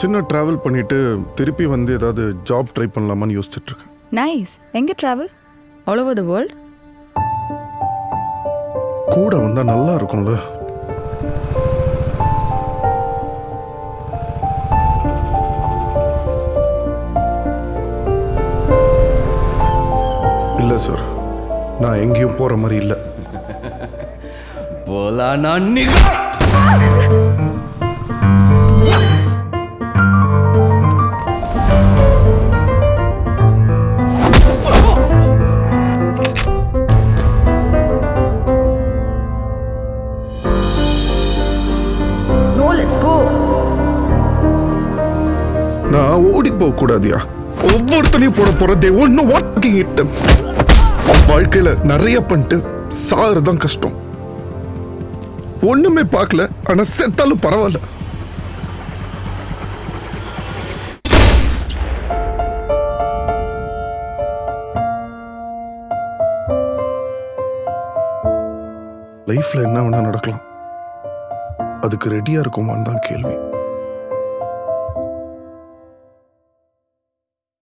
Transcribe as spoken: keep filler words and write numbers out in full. சின்ன travel பண்ணிட்டு திருப்பி வந்து ஏதாவது job try பண்ணலாம்னு யோசிச்சிட்டு இருக்கேன். Nice. எங்க travel? All over the world? கூட வந்தா நல்லா இருக்கும்ல. இல்ல சார். நான் எங்கேயும் போற மாதிரி இல்ல. போலா நான் நிக்க கூடாதியா ஒவ்வொருத்தனையும் போட போற they won't know what fucking hit them வாழ்க்கையில நிறைய பண்ணிட்டு சாகுறதுதான் கஷ்டம் ஒண்ணுமே பார்க்கல ஆனா செத்தாலும் பரவாயில்ல லைஃப்ல என்ன வேணா நடக்கலாம் அதுக்கு ரெடியா இருக்குமான்னு தான் கேள்வி